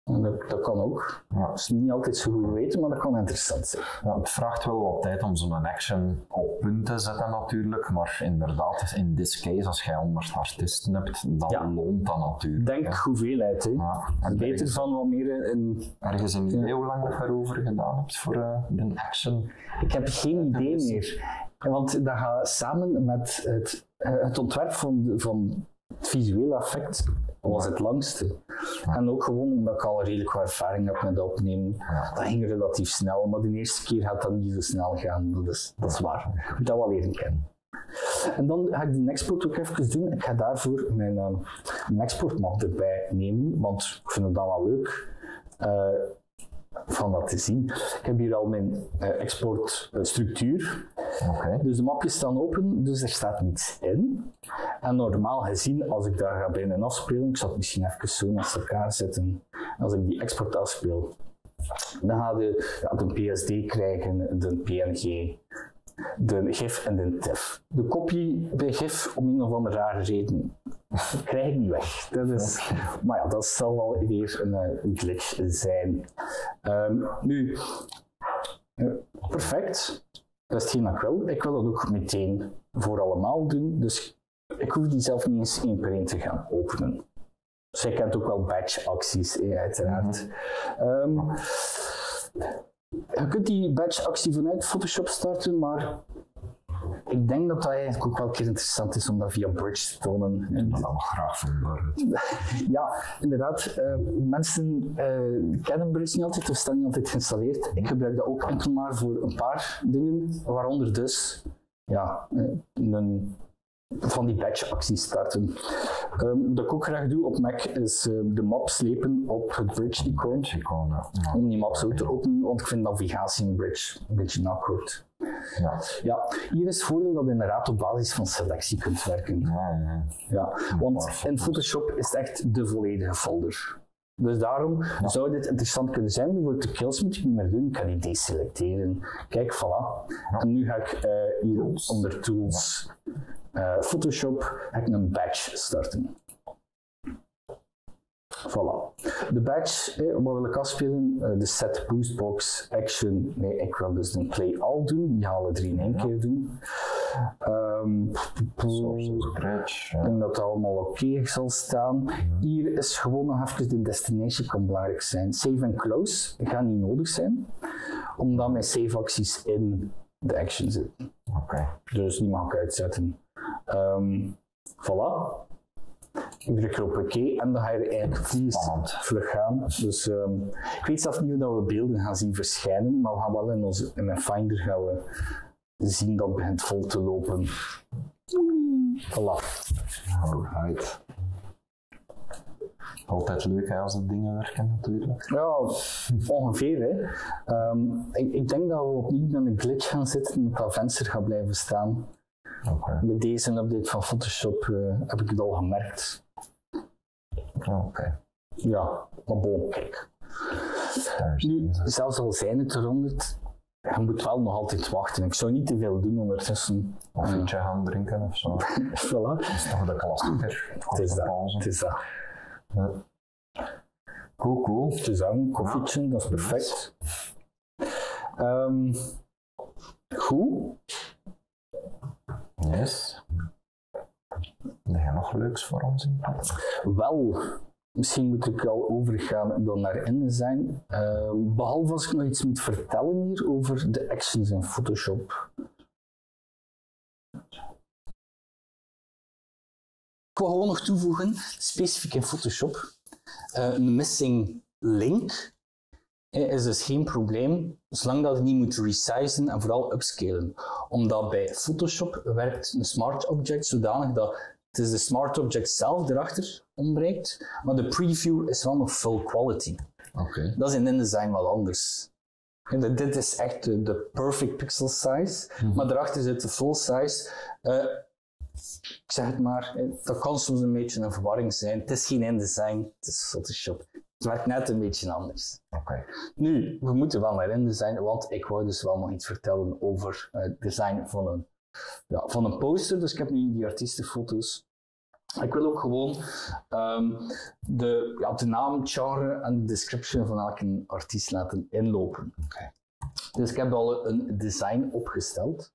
Dat, dat kan ook. Ja. Dat is niet altijd zo goed weten, maar dat kan interessant zijn. Ja, het vraagt wel wat tijd om zo'n action op punt te zetten natuurlijk, maar inderdaad, in this case, als jij honderd artiesten hebt, dan ja. loont dat natuurlijk. Denk hè. Hoeveelheid. Hè. Ja. En beter van wat meer in... Ergens een idee hoe lang dat je erover gedaan hebt voor uh, een action? Ik heb geen idee meer. Want dat gaat samen met het, het ontwerp van... van het visuele effect was het langste. Ja. En ook gewoon omdat ik al redelijk wat ervaring heb met opnemen. Ja. Dat ging relatief snel, maar de eerste keer gaat dat niet zo snel gaan. Dat is, dat is waar. Ik moet dat wel leren kennen. En dan ga ik die export ook even doen. Ik ga daarvoor mijn, uh, mijn exportmap erbij nemen, want ik vind het dan wel leuk uh, van dat te zien. Ik heb hier al mijn uh, exportstructuur. Uh, okay. Dus de mapjes staan open, dus er staat niets in. En normaal gezien, als ik daar ga bij een afspeling, ik zal het misschien even zo naast elkaar zetten, als ik die export afspeel, dan ga je ja, de P S D krijgen, de P N G, de GIF en de T I F. De kopie bij GIF, om een of andere rare reden, krijg ik niet weg. Dat is, maar ja, dat zal wel weer een, een glitch zijn. Um, nu, perfect. Dat is hetgeen dat ik wil. Ik wil dat ook meteen voor allemaal doen. Dus Ik hoef die zelf niet eens in print te gaan openen. Dus je kent ook wel batch-acties, eh, uiteraard. Mm-hmm. um, je kunt die batch-actie vanuit Photoshop starten, maar ik denk dat dat eigenlijk ook wel een keer interessant is om dat via Bridge te tonen. En dat allemaal graag van ja, inderdaad. Uh, mensen uh, kennen Bridge niet altijd, of staan niet altijd geïnstalleerd. Ik gebruik dat ook enkel maar voor een paar dingen, waaronder dus ja, een, van die batch-acties starten. Um, wat ik ook graag doe op Mac is uh, de map slepen op het Bridge-icoon. Om die map zo te openen, want ik vind navigatie in Bridge een beetje awkward. Ja. Ja, hier is het voordeel dat je inderdaad op basis van selectie kunt werken. Ja, ja. Ja, want in Photoshop is het echt de volledige folder. Dus daarom ja. zou dit interessant kunnen zijn. Bijvoorbeeld de kills moet je niet meer doen, ik kan die deselecteren. Kijk, voilà. Ja. En nu ga ik uh, hier onder Tools, uh, Photoshop, ga ik een badge starten. Voilà. De badge, eh, wat wil ik afspelen? Uh, de set, boostbox, action. Nee, ik wil dus een play all doen. Die halen drie in één ja. keer doen. Um, Scratch, ik denk dat dat allemaal oké okay zal staan. Ja. Hier is gewoon nog even de destination kan belangrijk zijn. Save en close gaan niet nodig zijn, omdat mijn save acties in de action zitten. Okay. Dus die mag ik uitzetten. Um, voilà. Ik druk er op oké en dan ga je eigenlijk vlug gaan. Dus, um, ik weet zelf niet hoe we beelden gaan zien verschijnen, maar we gaan wel in, onze, in mijn Finder gaan we zien dat het begint vol te lopen. Voilà. Alright. Altijd leuk hè, als de dingen werken natuurlijk. Ja, ongeveer hè. Um, ik, ik denk dat we opnieuw met een glitch gaan zitten en dat dat venster gaat blijven staan. Okay. Met deze update van Photoshop uh, heb ik het al gemerkt. Oh, okay. Ja, maar bon, kijk. Nu, zelfs al zijn het er honderd, je moet wel nog altijd wachten. Ik zou niet te veel doen ondertussen. Of een beetje gaan drinken of zo. Voilà. Dat is toch de klassieker. Het is dat. Het is dat. Ja. Cool, cool. Het is aan, koffietje, dat is perfect. Um, goed. Yes. Heb je nog leuks voor ons in? Wel, misschien moet ik al overgaan dan naar InDesign. Uh, behalve als ik nog iets moet vertellen hier over de actions in Photoshop. Ik wil gewoon nog toevoegen, specifiek in Photoshop, uh, een missing link. Is dus geen probleem, zolang dat je niet moet resizen en vooral upscalen. Omdat bij Photoshop werkt een smart object zodanig dat het is de smart object zelf erachter ontbreekt, maar de preview is wel nog full quality. Okay. Dat is in InDesign wel anders. En dit is echt de, de perfect pixel size, mm-hmm. maar daarachter zit de full size. Uh, ik zeg het maar, dat kan soms een beetje een verwarring zijn. Het is geen InDesign, het is Photoshop. Het werkt net een beetje anders. Okay. Nu, we moeten wel naar InDesign, want ik wou dus wel nog iets vertellen over het design van een, ja, van een poster. Dus ik heb nu die artiestenfoto's. Ik wil ook gewoon um, de, ja, de naam, het genre en de description van elke artiest laten inlopen. Okay. Dus ik heb al een design opgesteld.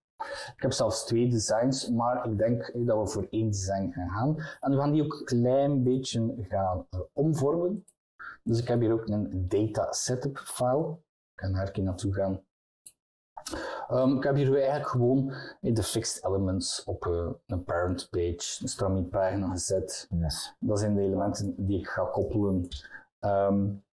Ik heb zelfs twee designs, maar ik denk eh, dat we voor één design gaan gaan. En we gaan die ook een klein beetje gaan uh, omvormen. Dus ik heb hier ook een data setup file. Ik kan daar een keer naartoe gaan. Um, ik heb hier eigenlijk gewoon de fixed elements op uh, een parent page, een strumming pagina gezet. Yes. Dat zijn de elementen die ik ga koppelen. Um,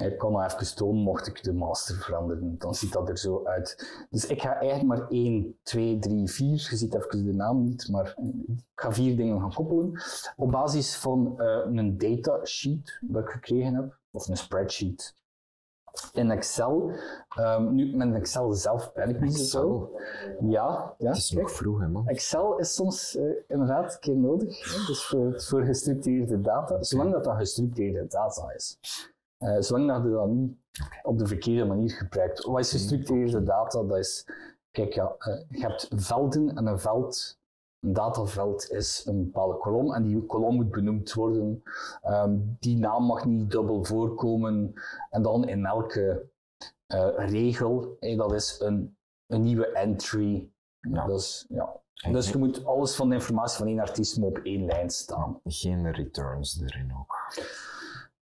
ik kan nog even tonen, mocht ik de master veranderen, dan ziet dat er zo uit. Dus ik ga eigenlijk maar één, twee, drie, vier, je ziet even de naam niet, maar ik ga vier dingen gaan koppelen. Op basis van uh, een datasheet dat ik gekregen heb, of een spreadsheet in Excel. Um, nu, met Excel zelf ben ik niet zo. Ja, ja. Het is nog vroeg, hè, man. Excel is soms uh, inderdaad een keer nodig, hè? Dus voor, voor gestructureerde data, zolang dat dat gestructureerde data is. Uh, zolang dat je dat niet op de verkeerde manier gebruikt. Wat is gestructureerde data? Dat is, kijk ja, uh, je hebt velden en een veld, een dataveld is een bepaalde kolom en die kolom moet benoemd worden. Um, die naam mag niet dubbel voorkomen. En dan in elke uh, regel, hey, dat is een, een nieuwe entry. Ja. Dat is, ja. Dus je moet alles van de informatie van één artiest op één lijn staan. Geen returns erin ook.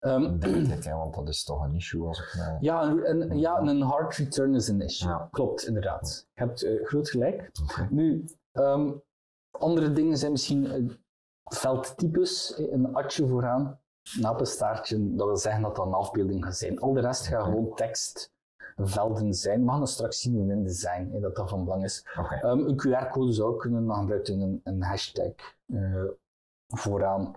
Um, dit, hè, want dat is toch een issue als ik... Uh, ja, een, een, ja, een hard return is een issue. Ja. Klopt, inderdaad. Je hebt uh, groot gelijk. Okay. Nu, um, andere dingen zijn misschien uh, veldtypes, een atje vooraan, een apenstaartje, dat wil zeggen dat dat een afbeelding gaat zijn. Al de rest gaat okay. gewoon tekst. Velden zijn. We gaan dat straks zien in InDesign, hè, dat dat van belang is. Okay. Um, een Q R-code zou kunnen, dan gebruikt een, een hashtag uh, vooraan.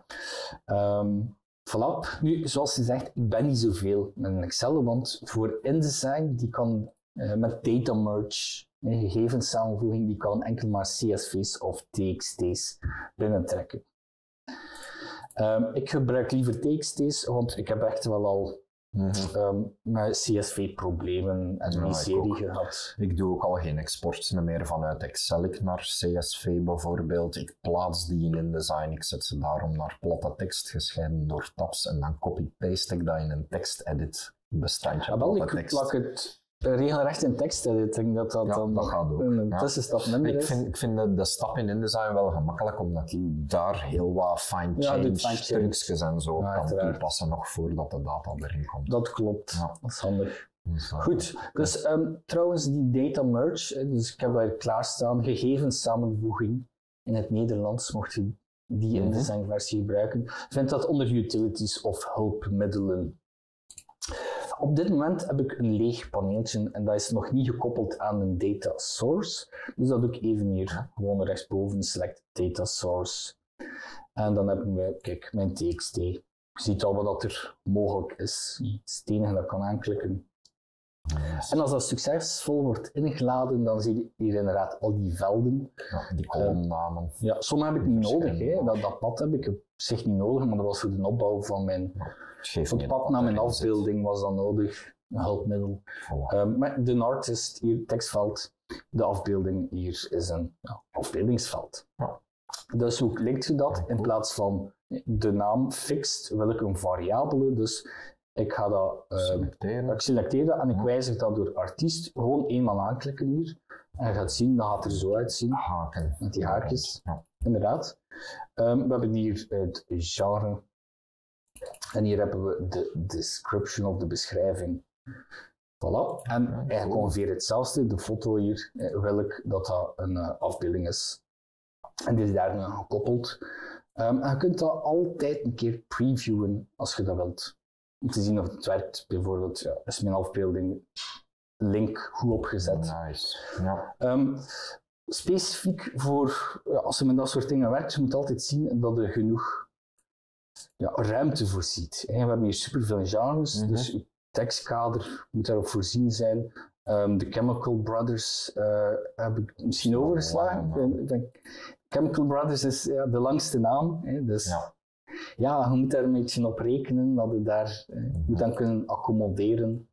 Um, voilà. Nu, zoals je zegt, ik ben niet zoveel met een Excel, want voor InDesign, die kan uh, met data merge, een gegevenssamenvoeging, die kan enkel maar C S V's of T X T's binnentrekken. Um, ik gebruik liever T X T's, want ik heb echt wel al Mm-hmm. um, met C S V-problemen en ja, die serie gehad. Ik doe ook al geen exports meer vanuit Excel naar C S V bijvoorbeeld. Ik plaats die in InDesign, ik zet ze daarom naar platte tekst gescheiden door tabs en dan copy-paste ik dat in een tekst-edit bestandje. Ja, wel, ik tekst. plak het regelrecht in tekst-edit, denk dat dat ja, dan dat gaat ook. een ja. tussenstap minder is. Ik vind, ik vind de, de stap in InDesign wel gemakkelijk, omdat je daar heel wat fine-change ja, trucjes en zo ja, kan uiteraard. toepassen nog voordat de data erin komt. Dat klopt, ja. dat is handig. Dus, uh, Goed, dus ja. um, trouwens die data merge, dus ik heb daar klaarstaan, gegevenssamenvoeging in het Nederlands, mocht je die mm-hmm. InDesign versie gebruiken, vind dat onder utilities of hulpmiddelen. Op dit moment heb ik een leeg paneeltje en dat is nog niet gekoppeld aan een data source. Dus dat doe ik even hier, gewoon rechtsboven, select data source. En dan hebben we, kijk, mijn T X T. Je ziet al wat er mogelijk is. Het is het enige dat ik kan aanklikken. Yes. En als dat succesvol wordt ingeladen, dan zie je hier inderdaad al die velden. Ja, die kolomnamen. Uh, ja, sommige heb ik niet nodig. He. Dat, dat pad heb ik op zich niet nodig, maar dat was voor de opbouw van mijn... Het pad naar mijn afbeelding was dan nodig, een hulpmiddel. Voilà. Um, maar de artist hier, tekstveld, de afbeelding hier is een ja, afbeeldingsveld. Ja. Dus hoe klinkt je dat? In plaats van de naam fixed wil ik een variabele, dus ik ga dat uh, selecteren. Ik selecteer dat en ik wijzig dat door artiest. Gewoon eenmaal aanklikken hier en je gaat zien, dat gaat er zo uitzien. Haken. Met die haakjes, ja. inderdaad. Um, we hebben hier het genre. En hier hebben we de description of de beschrijving. Voilà. En ja, eigenlijk ongeveer hetzelfde. De foto hier wil ik dat dat een uh, afbeelding is. En die is daarna gekoppeld. Um, en je kunt dat altijd een keer previewen als je dat wilt. Om te zien of het werkt. Bijvoorbeeld, ja, is mijn afbeelding link goed opgezet. Nice. Ja. Um, specifiek voor, ja, als je met dat soort dingen werkt, je moet altijd zien dat er genoeg... Ja, ruimte voorziet. We hebben hier superveel genres, mm-hmm. dus uw tekstkader moet daarop voorzien zijn. Um, de Chemical Brothers uh, heb ik misschien overgeslagen. Oh, ik denk, Chemical Brothers is ja, de langste naam, hè, dus ja. ja, je moet daar een beetje op rekenen dat je daar eh, mm-hmm. moet dan kunnen accommoderen.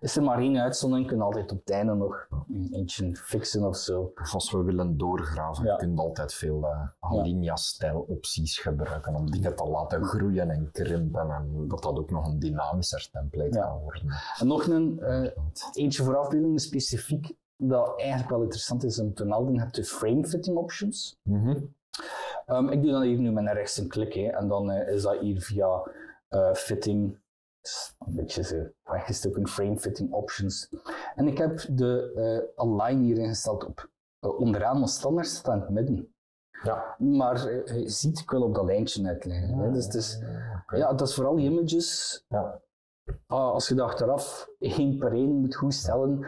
Is er maar één uitzondering, kun je altijd op het einde nog eentje fixen of zo. Of als we willen doorgraven, ja. kun je altijd veel uh, alinea-stijl opties gebruiken om dingen te laten groeien en krimpen en dat dat ook nog een dynamischer template ja. kan worden. En nog een, uh, eentje voor afbeeldingen specifiek, dat eigenlijk wel interessant is om te melden, je hebt de framefitting options. Mm-hmm. um, ik doe dan hier nu met rechts een klik hè, en dan uh, is dat hier via uh, fitting. Een beetje zo weggestoken framefitting options. En ik heb de uh, align hier ingesteld op uh, onderaan, maar standaard staat aan het midden. Ja. Maar uh, je ziet, ik wil op dat lijntje uitleggen. Hè? Dus het is, okay. ja, dat is vooral die images. Ja. Ah, als je dat achteraf één per één moet goed stellen,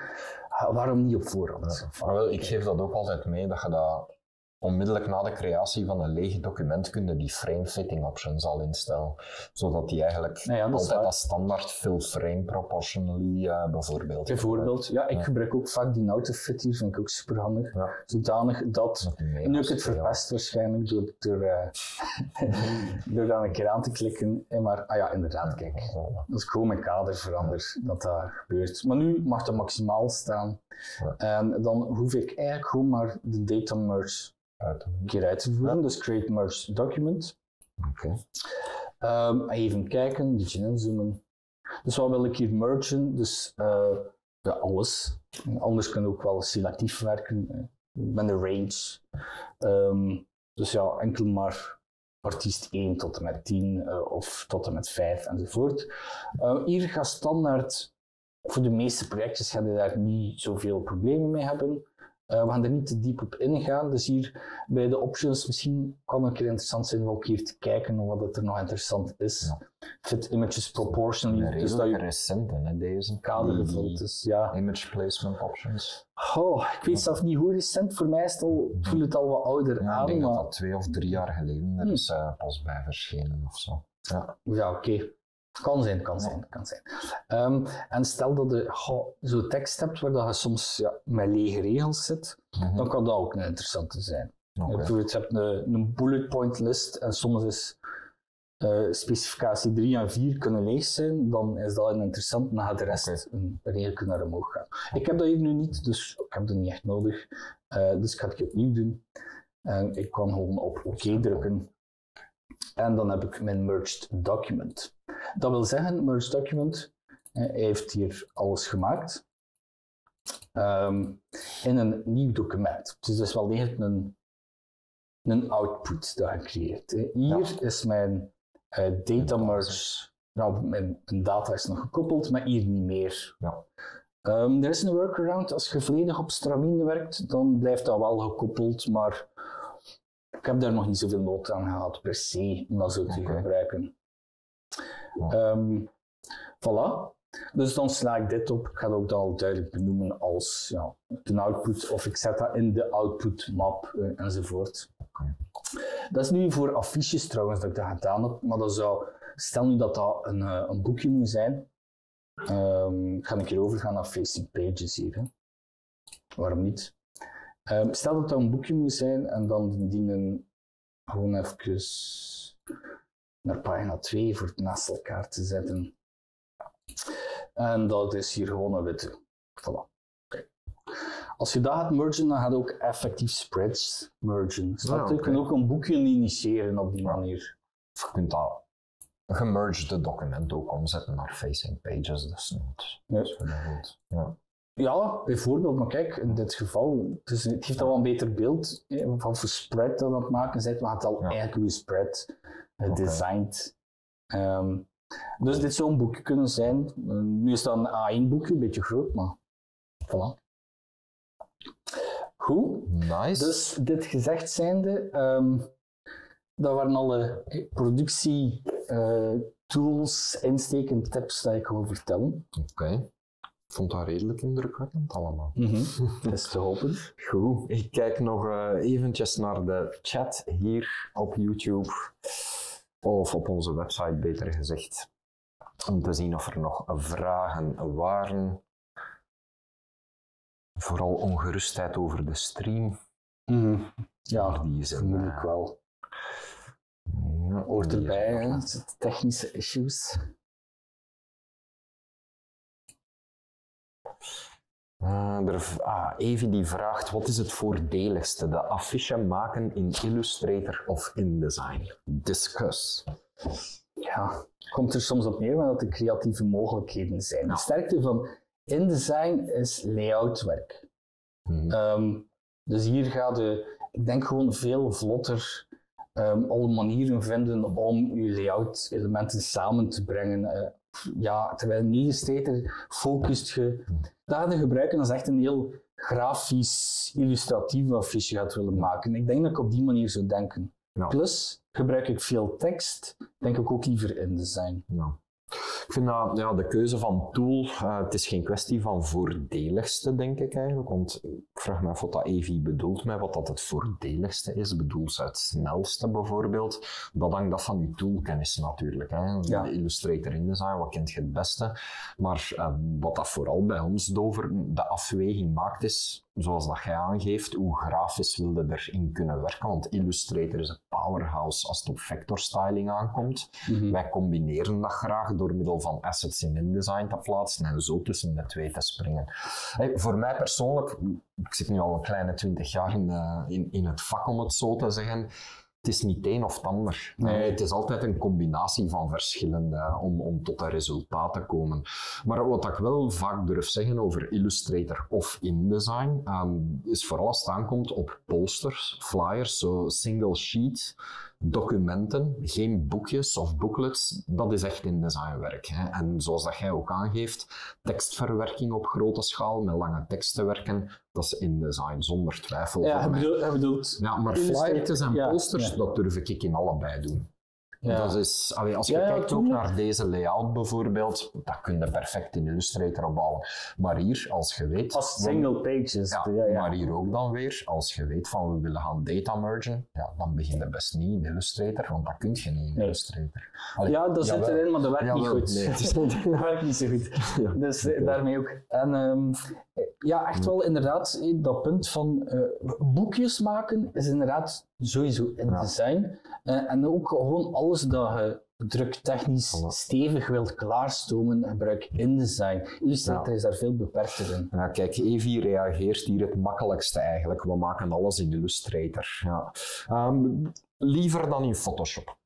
ja. waarom niet op voorhand? Ja. Wel, ik geef dat ook altijd mee dat je dat onmiddellijk na de creatie van een leeg document kun je die frame-fitting options al instellen, zodat die eigenlijk ja, ja, dat altijd als standaard fill frame proportionally uh, bijvoorbeeld. Bijvoorbeeld, ja, ik ja. gebruik ook vaak die auto-fit hier, vind ik ook super handig. Ja. Zodanig dat, nu heb ik het verpest waarschijnlijk door, door, uh, door dan een keer aan te klikken, maar ah ja, inderdaad, kijk, als ik gewoon mijn kader verander, ja. dat dat gebeurt. Maar nu mag dat maximaal staan ja. en dan hoef ik eigenlijk gewoon maar de data merge een keer uit te voeren, ja. dus create merge document. Okay. Um, even kijken, een beetje inzoomen. Dus wat wil ik hier mergen? Dus uh, ja, alles. Anders kan ook wel selectief werken. ben de range. Um, dus ja, enkel maar artiest één tot en met tien uh, of tot en met vijf enzovoort. Uh, hier gaat standaard, voor de meeste projectjes gaan we daar niet zoveel problemen mee hebben. Uh, we gaan er niet te diep op ingaan, dus hier bij de options misschien kan het een keer interessant zijn om ook hier te kijken wat het er nog interessant is. Ja. Fit images proportionally, dus dat je recent en deze kader gevuld is. Ja. Image placement options. Oh, ik weet ja. zelf niet hoe recent. Voor mij is het al, ik voel het al wat ouder ja, aan. Ik denk maar... dat dat twee of drie jaar geleden er hmm. is uh, pas bij verschenen of zo. Ja, ja oké. Okay. Kan zijn, kan zijn, kan zijn. Um, en stel dat je zo'n tekst hebt waar dat je soms ja, met lege regels zit, mm-hmm. dan kan dat ook een interessante zijn. Okay. Bijvoorbeeld, je hebt een, een bullet point list en soms is uh, specificatie drie en vier kunnen leeg zijn, dan is dat een interessant, dan gaat de rest okay. een regel naar omhoog gaan. Okay. Ik heb dat hier nu niet, dus ik heb dat niet echt nodig. Uh, dus ik ga het opnieuw doen. En ik kan gewoon op oké drukken. En dan heb ik mijn merged document. Dat wil zeggen, merged document eh, heeft hier alles gemaakt um, in een nieuw document. Dus dat is wel degelijk een, een output dat je creëert. Eh. Hier ja. is mijn uh, data merge. Nou, mijn, mijn data is nog gekoppeld, maar hier niet meer. Ja. Um, er is een workaround. Als je volledig op stramine werkt, dan blijft dat wel gekoppeld, maar ik heb daar nog niet zoveel nood aan gehad, per se, om dat zo te okay. gebruiken. Ja. Um, voilà. Dus dan sla ik dit op. Ik ga het ook al duidelijk benoemen als ja, een output, of ik zet dat in de output map uh, enzovoort. Okay. Dat is nu voor affiches trouwens dat ik dat gedaan heb, maar dat zou, stel nu dat dat een, uh, een boekje moet zijn. Um, ik ga een keer overgaan naar facing pages hier. Hè. Waarom niet? Um, stel dat dat een boekje moet zijn en dan dienen gewoon even naar pagina twee voor het naast elkaar te zetten. En dat is hier gewoon een witte. Voilà. Okay. Als je dat gaat mergen, dan gaat ook effectief spreads mergen. Dus ja, okay. Je kunt ook een boekje initiëren op die manier. Of je kunt dat gemergede document ook omzetten naar facing pages. Dus niet. Ja. Dat is niet. Ja. Ja, bijvoorbeeld, maar kijk, in dit geval, dus het geeft al wel een beter beeld eh, van voor spread dat we aan het maken zijn, maar het al ja. eigenlijk uw spread uh, designed. Okay. Um, dus cool. Dit zou een boekje kunnen zijn. Uh, nu is dat een A één boekje, een beetje groot, maar voilà. Goed. Nice. Dus dit gezegd zijnde, um, dat waren alle productie uh, tools, insteken, tips die ik wil vertellen. Oké. Okay. Ik vond dat redelijk indrukwekkend allemaal. Mm-hmm. Dat is te hopen. Goed, ik kijk nog uh, eventjes naar de chat hier op YouTube. Of op onze website, beter gezegd. Om te zien of er nog vragen waren. Vooral ongerustheid over de stream. Mm-hmm. Ja, maar die is natuurlijk uh, wel. Ja, hoort erbij, hè? He? Technische issues. Uh, er, ah, Evi die vraagt, wat is het voordeligste? De affiche maken in Illustrator of InDesign? Discuss. Ja, komt er soms op neer, maar dat er creatieve mogelijkheden zijn. De sterkte van InDesign is layoutwerk. Hmm. Um, dus hier gaat je, ik denk gewoon veel vlotter um, alle manieren vinden om je layout elementen samen te brengen. Uh, Ja, terwijl in Illustrator focust je. Dat gaat je gebruiken als echt een heel grafisch, illustratieve affiche gaat willen maken. Ik denk dat ik op die manier zou denken. Ja. Plus, gebruik ik veel tekst, denk ik ook liever InDesign. Ja. Ik vind dat ja, de keuze van tool, uh, het is geen kwestie van voordeligste, denk ik eigenlijk. Want ik vraag me af wat dat Evi bedoelt met wat dat het voordeligste is. Bedoelt ze het snelste bijvoorbeeld? Dat hangt af van je toolkennis natuurlijk. Hè. Ja. Illustrator, InDesign, wat kent je het beste? Maar uh, wat dat vooral bij ons dover de afweging maakt is, zoals dat jij aangeeft, hoe grafisch wil je erin kunnen werken. Want Illustrator is een powerhouse als het op vector styling aankomt. Mm-hmm. Wij combineren dat graag door middel van assets in InDesign te plaatsen en zo tussen de twee te springen. Hey, voor mij persoonlijk, ik zit nu al een kleine twintig jaar in, de, in, in het vak om het zo te zeggen, Het is niet één of het ander. Nee, het is altijd een combinatie van verschillende om, om tot een resultaat te komen. Maar wat ik wel vaak durf zeggen over Illustrator of InDesign, um, is vooral als het aankomt op posters, flyers, zo single sheet, documenten, geen boekjes of booklets. Dat is echt InDesign-werk. En zoals dat jij ook aangeeft, tekstverwerking op grote schaal, met lange teksten werken, dat is InDesign, zonder twijfel. Ja, hij bedoelt, hij bedoelt ja, maar flyers en ja, posters, ja. dat durf ik in allebei doen. Ja. Dat is, allee, als je ja, kijkt ook naar deze layout bijvoorbeeld, dat kun je perfect in Illustrator opbouwen. Maar hier, als je weet... Als single pages. Ja, ja, ja. Maar hier ook dan weer, als je weet van we willen gaan data mergen, ja, dan begin je best niet in Illustrator, want dat kun je niet in nee. Illustrator. Allee, ja, dat jawel. Zit erin, maar dat werkt jawel. Niet goed. Nee, het is niet, dat werkt niet zo goed. Ja, dus okay. daarmee ook. En, um, ja, echt wel inderdaad, dat punt van uh, boekjes maken is inderdaad sowieso InDesign. Ja. Uh, en ook gewoon alles dat je druktechnisch voilà. Stevig wilt klaarstomen, gebruik InDesign. Illustrator ja. is daar veel beperkter in. Ja, kijk, Evi reageert hier het makkelijkste eigenlijk. We maken alles in Illustrator. Ja. Um, Liever dan in Photoshop.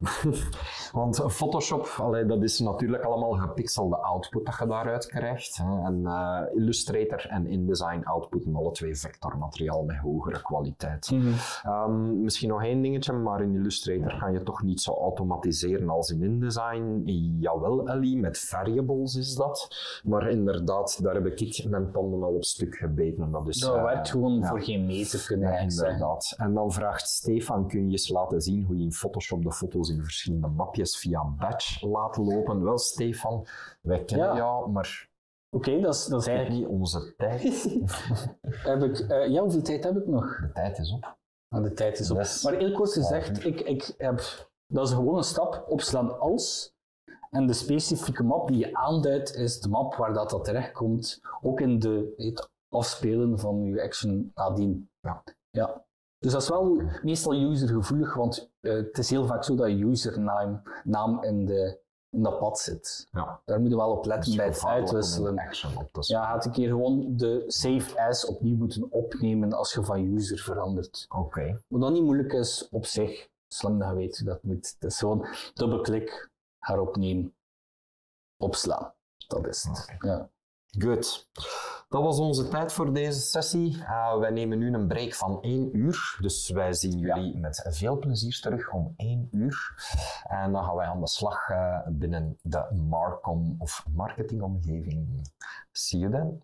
Want Photoshop, allee, dat is natuurlijk allemaal gepixelde output dat je daaruit krijgt. Hè. En uh, Illustrator en InDesign outputen alle twee vectormateriaal met hogere kwaliteit. Mm-hmm. um, misschien nog één dingetje, maar in Illustrator kan je toch niet zo automatiseren als in InDesign. Jawel, Ellie, met variables is dat. Maar inderdaad, daar heb ik mijn tanden al op stuk gebeten. Dat, is, dat uh, werd gewoon ja. voor geen meter kunnen ja, inderdaad. Zijn. En dan vraagt Stefan, kun je eens laten zien hoe je in Photoshop de foto's in verschillende mapjes via batch laat lopen. Wel, Stefan, wij kennen ja. jou, maar oké, okay, dat is, dat is eigenlijk niet onze tijd. heb ik, uh, ja, hoeveel tijd heb ik nog? De tijd is op. Ah, de tijd is op. Yes. Maar heel kort gezegd, ik, ik heb, dat is gewoon een stap, opslaan als. En de specifieke map die je aanduidt, is de map waar dat, dat terechtkomt. Ook in de, het afspelen van je action nadien. Ja. ja. Dus dat is wel meestal usergevoelig, want uh, het is heel vaak zo dat je username naam in, de, in dat pad zit. Ja. Daar moeten we wel op letten bij het uitwisselen. Op ja, gaat een keer gewoon de save as opnieuw moeten opnemen als je van user verandert. Oké. Okay. Wat dan niet moeilijk is op zich, zolang dat je weet hoe dat moet. Het is gewoon dubbelklik, heropnemen, opslaan. Dat is het. Okay. Ja. Goed. Dat was onze tijd voor deze sessie. Uh, wij nemen nu een break van één uur. Dus wij zien jullie ja. met veel plezier terug om één uur. En dan gaan wij aan de slag uh, binnen de Marcom of marketingomgeving. See you then.